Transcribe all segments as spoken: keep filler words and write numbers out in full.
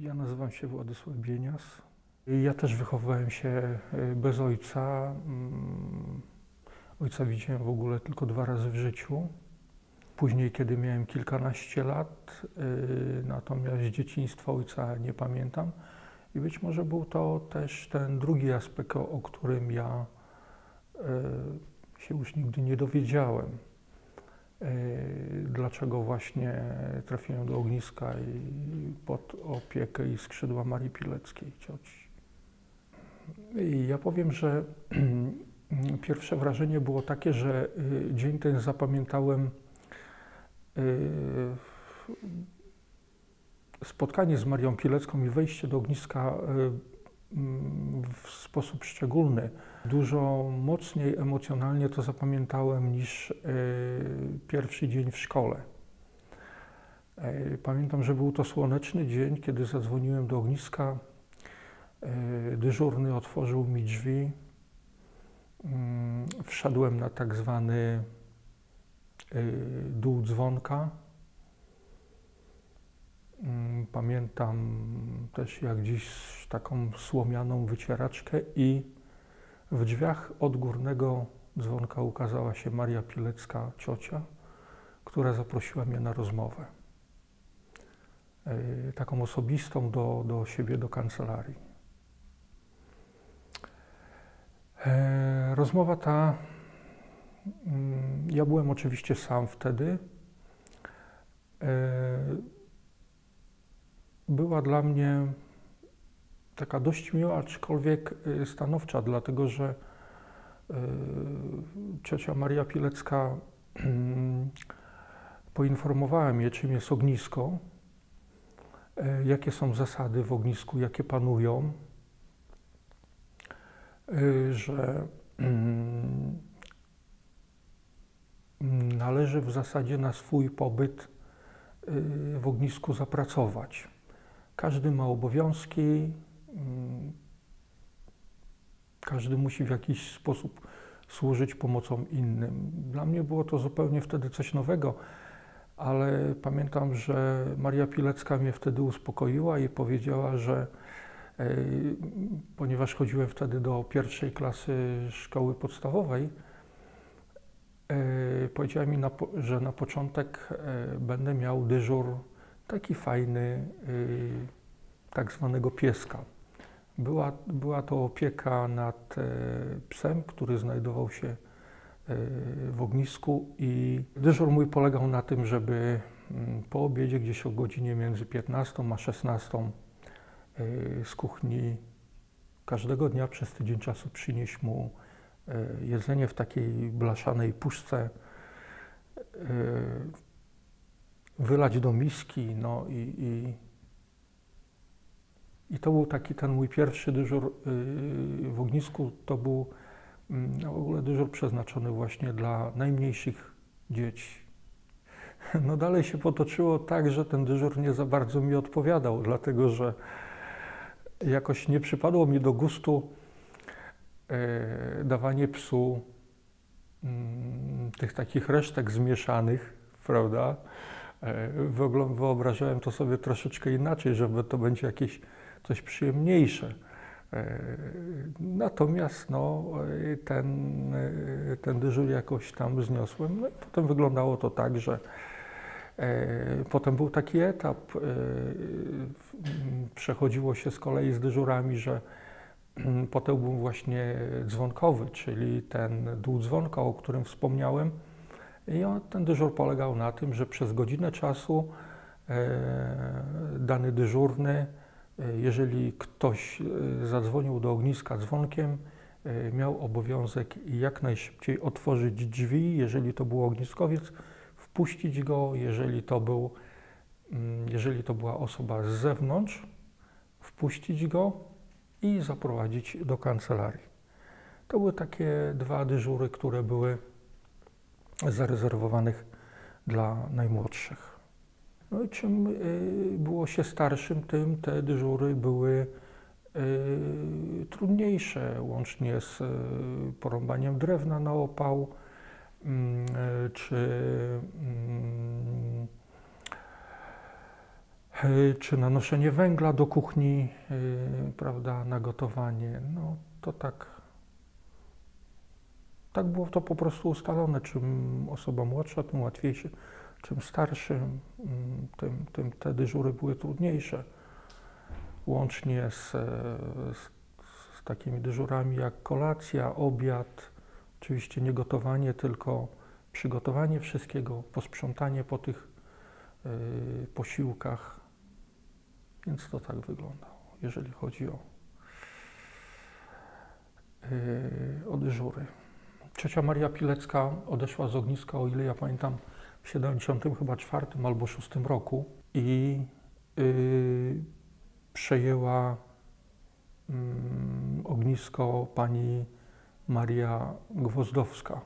Ja nazywam się Władysław Bienias. Ja też wychowywałem się bez ojca. Ojca widziałem w ogóle tylko dwa razy w życiu. Później, kiedy miałem kilkanaście lat, natomiast dzieciństwa ojca nie pamiętam. I być może był to też ten drugi aspekt, o którym ja się już nigdy nie dowiedziałem. Dlaczego właśnie trafiłem do ogniska i pod opiekę i skrzydła Marii Pileckiej, cioci. I ja powiem, że pierwsze wrażenie było takie, że dzień ten zapamiętałem spotkanie z Marią Pilecką i wejście do ogniska w sposób szczególny. Dużo mocniej emocjonalnie to zapamiętałem niż pierwszy dzień w szkole. Pamiętam, że był to słoneczny dzień, kiedy zadzwoniłem do ogniska. Dyżurny otworzył mi drzwi. Wszedłem na tak zwany dół dzwonka. Pamiętam też jak dziś taką słomianą wycieraczkę i w drzwiach od górnego dzwonka ukazała się Maria Pilecka, ciocia, która zaprosiła mnie na rozmowę. Taką osobistą do, do siebie, do kancelarii. Rozmowa ta, ja byłem oczywiście sam wtedy, była dla mnie taka dość miła, aczkolwiek stanowcza, dlatego że ciocia Maria Pilecka poinformowała mnie, czym jest ognisko, jakie są zasady w ognisku, jakie panują, że należy w zasadzie na swój pobyt w ognisku zapracować. Każdy ma obowiązki, każdy musi w jakiś sposób służyć pomocą innym. Dla mnie było to zupełnie wtedy coś nowego, ale pamiętam, że Maria Pilecka mnie wtedy uspokoiła i powiedziała, że ponieważ chodziłem wtedy do pierwszej klasy szkoły podstawowej, powiedziała mi, że na początek będę miał dyżur taki fajny, tak zwanego pieska. Była, była to opieka nad psem, który znajdował się w ognisku i dyżur mój polegał na tym, żeby po obiedzie gdzieś o godzinie między piętnastą a szesnastą z kuchni każdego dnia przez tydzień czasu przynieść mu jedzenie w takiej blaszanej puszce, wylać do miski, no i, i, i to był taki ten mój pierwszy dyżur w ognisku, to był no, w ogóle dyżur przeznaczony właśnie dla najmniejszych dzieci. No dalej się potoczyło tak, że ten dyżur nie za bardzo mi odpowiadał, dlatego że jakoś nie przypadło mi do gustu Yy, dawanie psu yy, tych takich resztek zmieszanych, prawda? Yy, wyobrażałem to sobie troszeczkę inaczej, żeby to będzie jakieś coś przyjemniejsze. Yy, natomiast no, yy, ten, yy, ten dyżur jakoś tam zniosłem. No i potem wyglądało to tak, że yy, potem był taki etap. Yy, yy, przechodziło się z kolei z dyżurami, że potem był właśnie dzwonkowy, czyli ten dół dzwonka, o którym wspomniałem. I ten dyżur polegał na tym, że przez godzinę czasu dany dyżurny, jeżeli ktoś zadzwonił do ogniska dzwonkiem, miał obowiązek jak najszybciej otworzyć drzwi, jeżeli to był ogniskowiec, wpuścić go, jeżeli to był, jeżeli to była osoba z zewnątrz, wpuścić go i zaprowadzić do kancelarii. To były takie dwa dyżury, które były zarezerwowanych dla najmłodszych. No i czym było się starszym, tym te dyżury były trudniejsze, łącznie z porąbaniem drewna na opał, czy czy na noszenie węgla do kuchni, prawda, na gotowanie. No to tak, tak było to po prostu ustalone. Czym osoba młodsza, tym łatwiejsze, czym starszym, tym, tym te dyżury były trudniejsze. Łącznie z, z, z takimi dyżurami jak kolacja, obiad, oczywiście nie gotowanie, tylko przygotowanie wszystkiego, posprzątanie po tych yy, posiłkach. Więc to tak wyglądało, jeżeli chodzi o, yy, o dyżury. Ciocia Maria Pilecka odeszła z ogniska, o ile ja pamiętam, w siedemdziesiątym chyba czwartym albo szóstym roku i yy, przejęła yy, ognisko pani Maria Gwozdowska,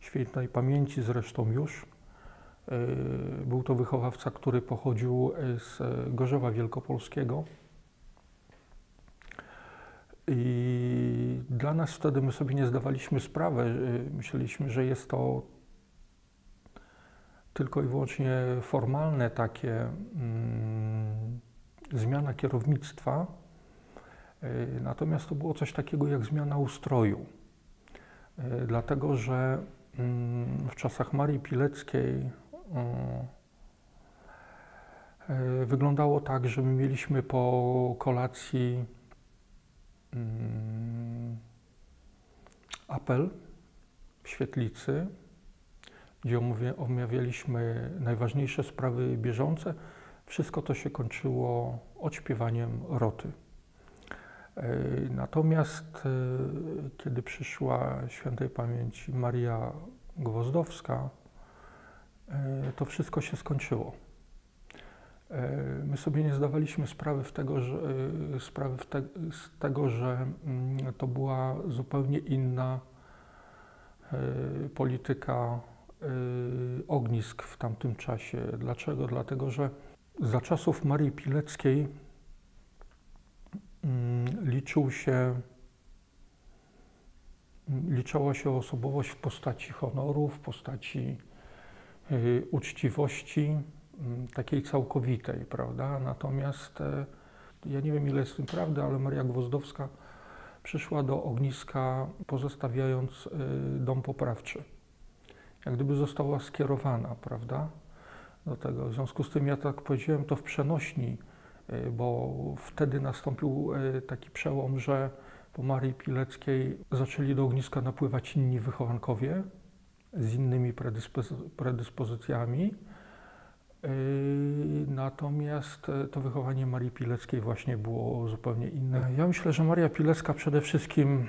świętej pamięci zresztą już. Był to wychowawca, który pochodził z Gorzowa Wielkopolskiego. I dla nas wtedy my sobie nie zdawaliśmy sprawy. Myśleliśmy, że jest to tylko i wyłącznie formalne takie mm, zmiana kierownictwa. Natomiast to było coś takiego jak zmiana ustroju. Dlatego, że w czasach Marii Pileckiej wyglądało tak, że my mieliśmy po kolacji apel w świetlicy, gdzie omawialiśmy najważniejsze sprawy bieżące. Wszystko to się kończyło odśpiewaniem roty. Natomiast kiedy przyszła świętej pamięci Maria Gwozdowska, to wszystko się skończyło. My sobie nie zdawaliśmy sprawy, w tego, że, sprawy w te, z tego, że to była zupełnie inna polityka ognisk w tamtym czasie. Dlaczego? Dlatego, że za czasów Marii Pileckiej liczył się, liczała się osobowość w postaci honoru, w postaci y, uczciwości, y, takiej całkowitej, prawda? Natomiast, y, ja nie wiem ile jest w tym prawdy, ale Maria Gwozdowska przyszła do ogniska, pozostawiając y, dom poprawczy. Jak gdyby została skierowana, prawda? Do tego. W związku z tym ja tak powiedziałem to w przenośni, bo wtedy nastąpił taki przełom, że po Marii Pileckiej zaczęli do ogniska napływać inni wychowankowie z innymi predyspozy- predyspozycjami. Natomiast to wychowanie Marii Pileckiej właśnie było zupełnie inne. Ja myślę, że Maria Pilecka przede wszystkim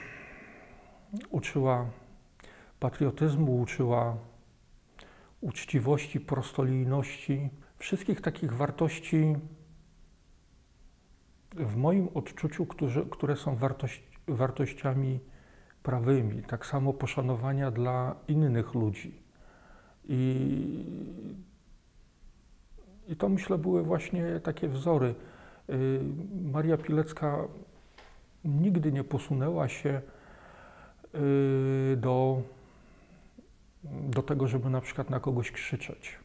uczyła patriotyzmu, uczyła uczciwości, prostolinijności, wszystkich takich wartości, w moim odczuciu, które, które są wartości, wartościami prawymi, tak samo poszanowania dla innych ludzi. I, i to, myślę, były właśnie takie wzory. Yy, Maria Pilecka nigdy nie posunęła się yy, do, do tego, żeby na przykład na kogoś krzyczeć.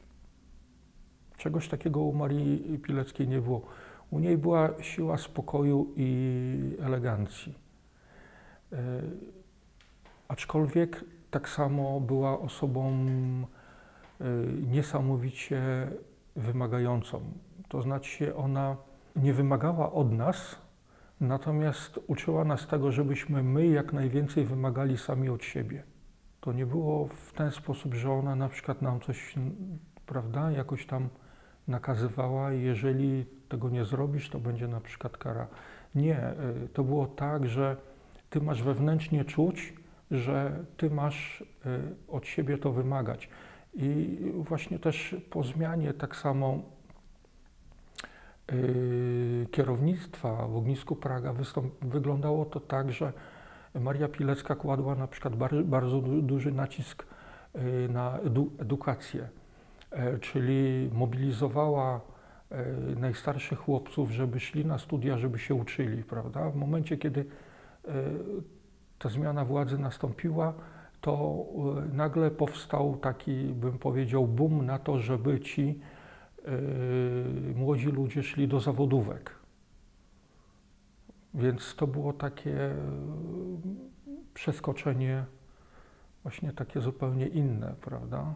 Czegoś takiego u Marii Pileckiej nie było. U niej była siła spokoju i elegancji. E, aczkolwiek tak samo była osobą e, niesamowicie wymagającą. To znaczy ona nie wymagała od nas, natomiast uczyła nas tego, żebyśmy my jak najwięcej wymagali sami od siebie. To nie było w ten sposób, że ona na przykład nam coś, prawda, jakoś tam nakazywała, jeżeli tego nie zrobisz, to będzie na przykład kara. Nie, to było tak, że ty masz wewnętrznie czuć, że ty masz od siebie to wymagać. I właśnie też po zmianie tak samo kierownictwa w ognisku Praga wyglądało to tak, że Maria Pilecka kładła na przykład bardzo duży nacisk na edukację, czyli mobilizowała najstarszych chłopców, żeby szli na studia, żeby się uczyli, prawda? W momencie, kiedy ta zmiana władzy nastąpiła, to nagle powstał taki, bym powiedział, boom na to, żeby ci młodzi ludzie szli do zawodówek. Więc to było takie przeskoczenie, właśnie takie zupełnie inne, prawda?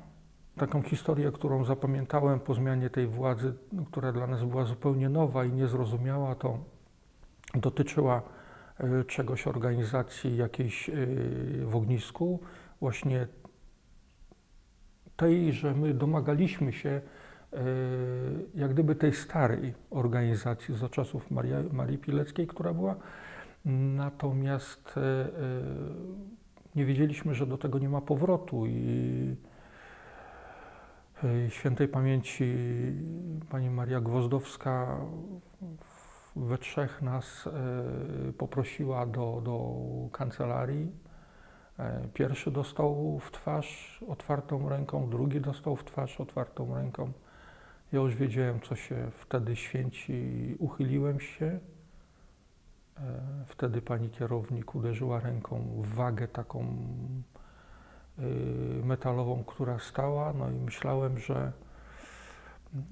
Taką historię, którą zapamiętałem po zmianie tej władzy, która dla nas była zupełnie nowa i niezrozumiała, to dotyczyła czegoś, organizacji jakiejś w ognisku. Właśnie tej, że my domagaliśmy się jak gdyby tej starej organizacji za czasów Marii, Marii Pileckiej, która była. Natomiast nie wiedzieliśmy, że do tego nie ma powrotu i świętej pamięci pani Maria Gwozdowska we trzech nas poprosiła do, do kancelarii. Pierwszy dostał w twarz otwartą ręką, drugi dostał w twarz otwartą ręką. Ja już wiedziałem, co się wtedy święci, uchyliłem się. Wtedy pani kierownik uderzyła ręką w wagę taką metalową, która stała, no i myślałem, że,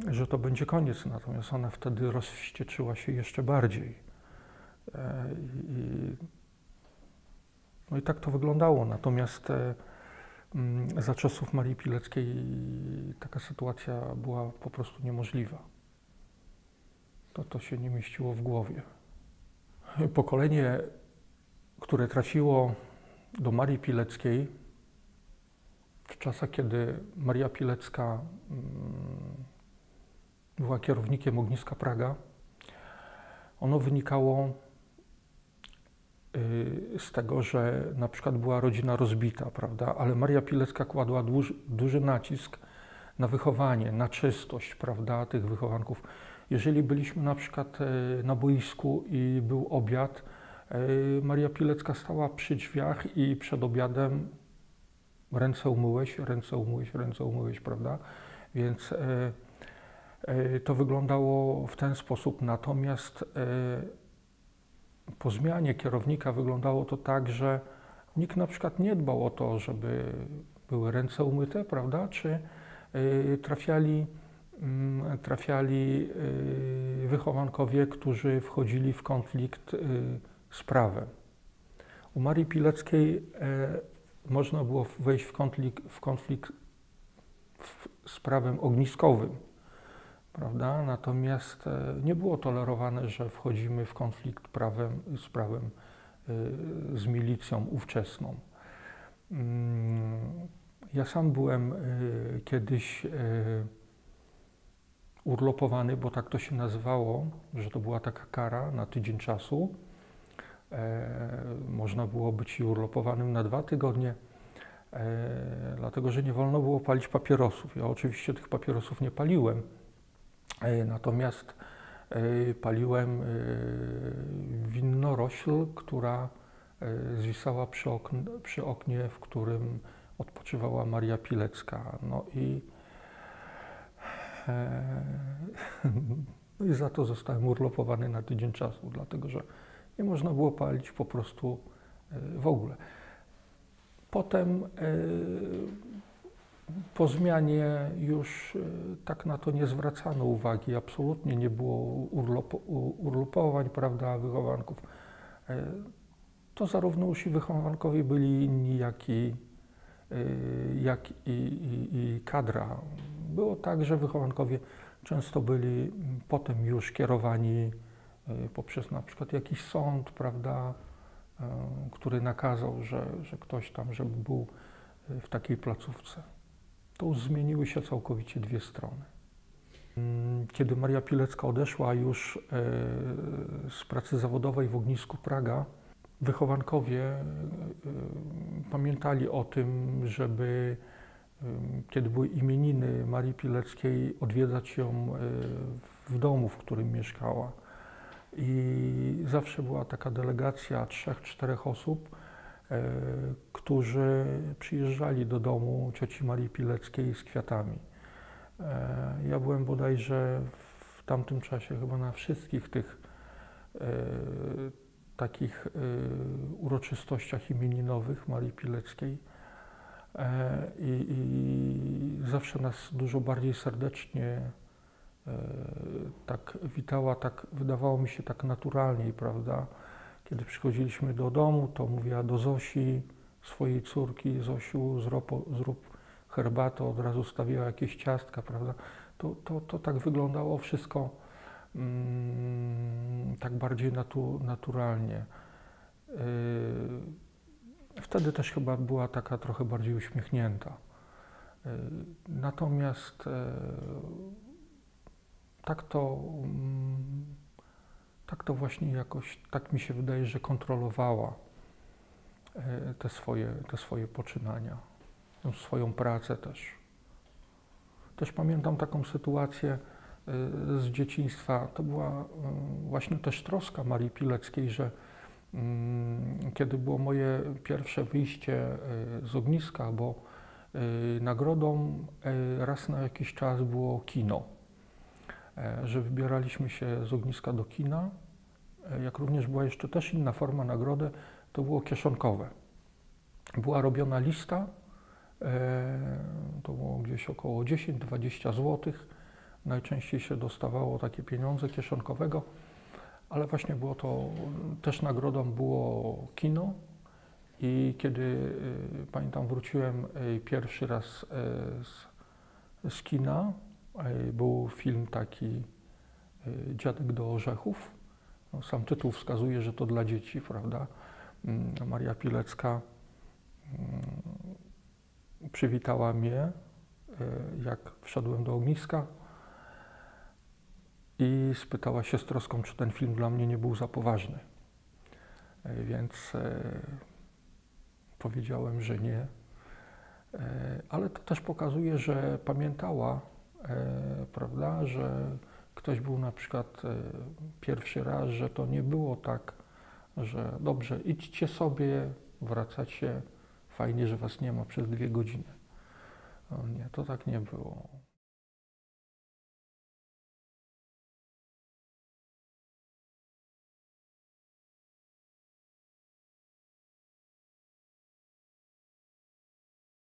że to będzie koniec, natomiast ona wtedy rozwścieczyła się jeszcze bardziej. I, no i tak to wyglądało, natomiast za czasów Marii Pileckiej taka sytuacja była po prostu niemożliwa. To, to się nie mieściło w głowie. Pokolenie, które trafiło do Marii Pileckiej w czasach, kiedy Maria Pilecka była kierownikiem ogniska Praga, ono wynikało z tego, że na przykład była rodzina rozbita, prawda? Ale Maria Pilecka kładła duży, duży nacisk na wychowanie, na czystość, prawda, tych wychowanków. Jeżeli byliśmy na przykład na boisku i był obiad, Maria Pilecka stała przy drzwiach i przed obiadem ręce umyłeś, ręce umyłeś, ręce umyłeś, prawda? Więc to wyglądało w ten sposób. Natomiast po zmianie kierownika wyglądało to tak, że nikt na przykład nie dbał o to, żeby były ręce umyte, prawda? Czy trafiali, trafiali wychowankowie, którzy wchodzili w konflikt z prawem. U Marii Pileckiej można było wejść w konflikt, w konflikt z prawem ogniskowym, prawda? Natomiast nie było tolerowane, że wchodzimy w konflikt prawem, z prawem, z milicją ówczesną. Ja sam byłem kiedyś urlopowany, bo tak to się nazywało, że to była taka kara na tydzień czasu. Można było być i urlopowanym na dwa tygodnie, dlatego że nie wolno było palić papierosów. Ja oczywiście tych papierosów nie paliłem, natomiast paliłem winorośl, która zwisała przy, okn przy oknie, w którym odpoczywała Maria Pilecka. No i, no i za to zostałem urlopowany na tydzień czasu, dlatego że nie można było palić po prostu w ogóle. Potem po zmianie już tak na to nie zwracano uwagi, absolutnie nie było urlop, urlopowań, prawda, wychowanków. To zarówno już i wychowankowie byli inni, jak i, jak i, i, i kadra. Było tak, że wychowankowie często byli potem już kierowani poprzez na przykład jakiś sąd, prawda, który nakazał, że, że ktoś tam, żeby był w takiej placówce. To już zmieniły się całkowicie dwie strony. Kiedy Maria Pilecka odeszła już z pracy zawodowej w ognisku Praga, wychowankowie pamiętali o tym, żeby kiedy były imieniny Marii Pileckiej, odwiedzać ją w domu, w którym mieszkała. I zawsze była taka delegacja trzech, czterech osób, y, którzy przyjeżdżali do domu cioci Marii Pileckiej z kwiatami. Y, ja byłem bodajże w tamtym czasie chyba na wszystkich tych y, takich y, uroczystościach imieninowych Marii Pileckiej. Y, i, I zawsze nas dużo bardziej serdecznie tak witała, tak wydawało mi się tak naturalniej, prawda? Kiedy przychodziliśmy do domu, to mówiła do Zosi, swojej córki: Zosiu, zrób, zrób herbatę, od razu stawiała jakieś ciastka, prawda? To, to, to tak wyglądało wszystko mm, tak bardziej natu, naturalnie. Yy, wtedy też chyba była taka trochę bardziej uśmiechnięta. Yy, natomiast yy, Tak to, tak to właśnie jakoś, tak mi się wydaje, że kontrolowała te swoje, te swoje poczynania, swoją pracę też. Też pamiętam taką sytuację z dzieciństwa. To była właśnie też troska Marii Pileckiej, że kiedy było moje pierwsze wyjście z ogniska, bo nagrodą raz na jakiś czas było kino, że wybieraliśmy się z ogniska do kina, jak również była jeszcze też inna forma nagrody, to było kieszonkowe. Była robiona lista, to było gdzieś około dziesięć dwadzieścia złotych, najczęściej się dostawało takie pieniądze kieszonkowego, ale właśnie było to, też nagrodą było kino i kiedy, pamiętam, wróciłem pierwszy raz z, z kina, był film taki Dziadek do orzechów. No, sam tytuł wskazuje, że to dla dzieci, prawda? Maria Pilecka przywitała mnie, jak wszedłem do ogniska i spytała się z troską, czy ten film dla mnie nie był za poważny. Więc powiedziałem, że nie. Ale to też pokazuje, że pamiętała, prawda, że ktoś był na przykład pierwszy raz, że to nie było tak, że dobrze, idźcie sobie, wracacie, fajnie, że was nie ma przez dwie godziny. Nie, to tak nie było.